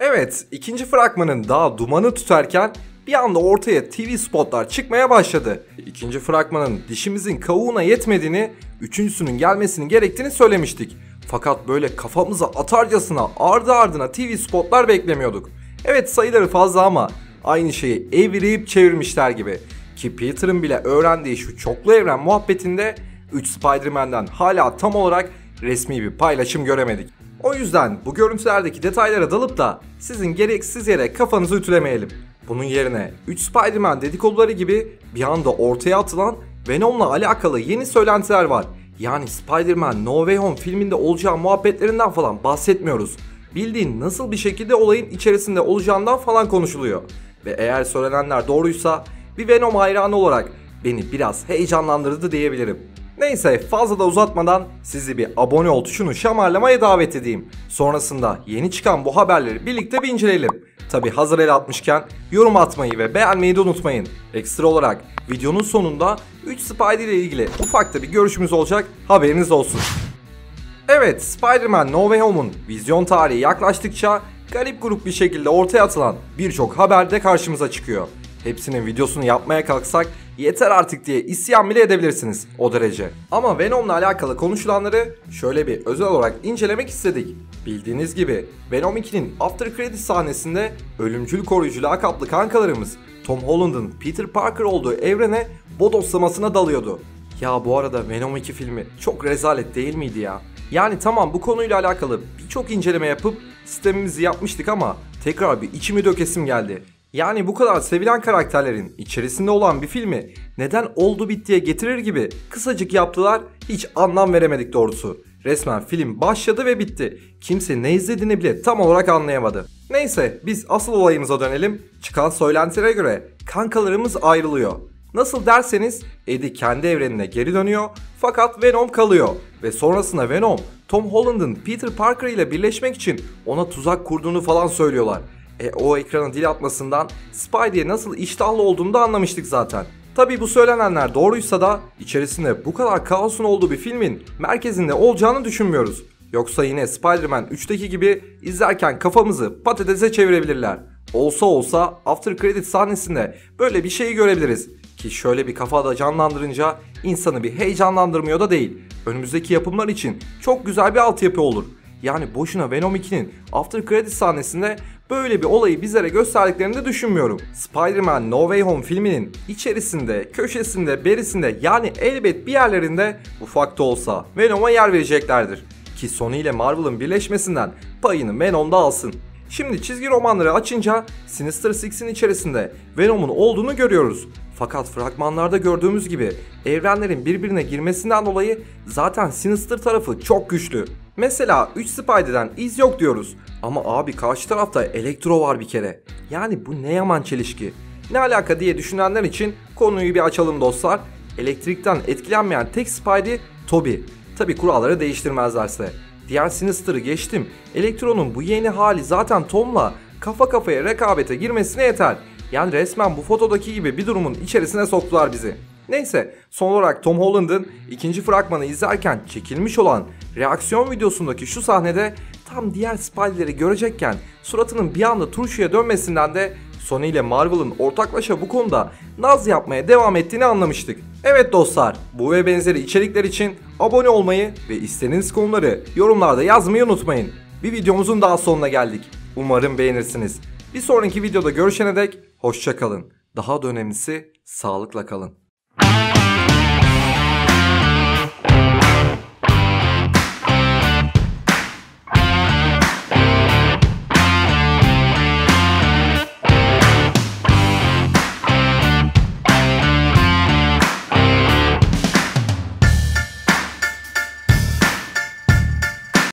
Evet, ikinci fragmanın daha dumanı tutarken bir anda ortaya TV spotlar çıkmaya başladı. İkinci fragmanın dişimizin kavuğuna yetmediğini, üçüncüsünün gelmesinin gerektiğini söylemiştik. Fakat böyle kafamıza atarcasına ardı ardına TV spotlar beklemiyorduk. Evet, sayıları fazla ama aynı şeyi evirip çevirmişler gibi. Ki Peter'ın bile öğrendiği şu çoklu evren muhabbetinde 3 Spider-Man'den hala tam olarak resmi bir paylaşım göremedik. O yüzden bu görüntülerdeki detaylara dalıp da sizin gereksiz yere kafanızı ütülemeyelim. Bunun yerine 3 Spider-Man dedikoduları gibi bir anda ortaya atılan Venom'la alakalı yeni söylentiler var. Yani Spider-Man No Way Home filminde olacağı muhabbetlerinden falan bahsetmiyoruz. Bildiğin nasıl bir şekilde olayın içerisinde olacağından falan konuşuluyor. Ve eğer söylenenler doğruysa bir Venom hayranı olarak beni biraz heyecanlandırdı diyebilirim. Neyse, fazla da uzatmadan sizi bir abone ol tuşunu şamarlamaya davet edeyim. Sonrasında yeni çıkan bu haberleri birlikte bir inceleyelim. Tabi hazır el atmışken yorum atmayı ve beğenmeyi de unutmayın. Ekstra olarak videonun sonunda 3 Spidey ile ilgili ufak da bir görüşümüz olacak, haberiniz olsun. Evet, Spider-Man No Way Home'un vizyon tarihi yaklaştıkça garip grup bir şekilde ortaya atılan birçok haber de karşımıza çıkıyor. Hepsinin videosunu yapmaya kalksak yeter artık diye isyan bile edebilirsiniz, o derece. Ama Venom'la alakalı konuşulanları şöyle bir özel olarak incelemek istedik. Bildiğiniz gibi Venom 2'nin after credit sahnesinde ölümcül koruyucu lakaplı kankalarımız Tom Holland'ın Peter Parker olduğu evrene bodoslamasına dalıyordu. Ya bu arada Venom 2 filmi çok rezalet değil miydi ya? Yani tamam, bu konuyla alakalı birçok inceleme yapıp sistemimizi yapmıştık ama tekrar bir içimi dökesim geldi. Yani bu kadar sevilen karakterlerin içerisinde olan bir filmi neden oldu bittiye getirir gibi kısacık yaptılar, hiç anlam veremedik doğrusu. Resmen film başladı ve bitti. Kimse ne izlediğini bile tam olarak anlayamadı. Neyse, biz asıl olayımıza dönelim. Çıkan söylentilere göre kankalarımız ayrılıyor. Nasıl derseniz Eddie kendi evrenine geri dönüyor fakat Venom kalıyor ve sonrasında Venom Tom Holland'ın Peter Parker ile birleşmek için ona tuzak kurduğunu falan söylüyorlar. O ekrana dil atmasından Spidey'e nasıl iştahlı olduğunu da anlamıştık zaten. Tabi bu söylenenler doğruysa da içerisinde bu kadar kaosun olduğu bir filmin merkezinde olacağını düşünmüyoruz. Yoksa yine Spider-Man 3'teki gibi izlerken kafamızı patatese çevirebilirler. Olsa olsa after credit sahnesinde böyle bir şeyi görebiliriz. Ki şöyle bir kafada canlandırınca insanı bir heyecanlandırmıyor da değil. Önümüzdeki yapımlar için çok güzel bir altyapı olur. Yani boşuna Venom 2'nin after credit sahnesinde böyle bir olayı bizlere gösterdiklerini de düşünmüyorum. Spider-Man No Way Home filminin içerisinde, köşesinde, berisinde, yani elbet bir yerlerinde ufak da olsa Venom'a yer vereceklerdir. Ki Sony ile Marvel'ın birleşmesinden payını Venom da alsın. Şimdi çizgi romanları açınca Sinister Six'in içerisinde Venom'un olduğunu görüyoruz. Fakat fragmanlarda gördüğümüz gibi evrenlerin birbirine girmesinden dolayı zaten Sinister tarafı çok güçlü. Mesela 3 Spidey'den iz yok diyoruz ama abi karşı tarafta Elektro var bir kere. Yani bu ne yaman çelişki. Ne alaka diye düşünenler için konuyu bir açalım dostlar. Elektrikten etkilenmeyen tek Spidey Toby. Tabi kuralları değiştirmezlerse. Diğer Sinister'ı geçtim. Elektro'nun bu yeni hali zaten Tom'la kafa kafaya rekabete girmesine yeter. Yani resmen bu fotodaki gibi bir durumun içerisine soktular bizi. Neyse, son olarak Tom Holland'ın ikinci fragmanı izlerken çekilmiş olan reaksiyon videosundaki şu sahnede tam diğer Spidey'leri görecekken suratının bir anda turşuya dönmesinden de Sony ile Marvel'ın ortaklaşa bu konuda naz yapmaya devam ettiğini anlamıştık. Evet dostlar, bu ve benzeri içerikler için abone olmayı ve istediğiniz konuları yorumlarda yazmayı unutmayın. Bir videomuzun daha sonuna geldik. Umarım beğenirsiniz. Bir sonraki videoda görüşene dek hoşça kalın. Daha da önemlisi sağlıkla kalın.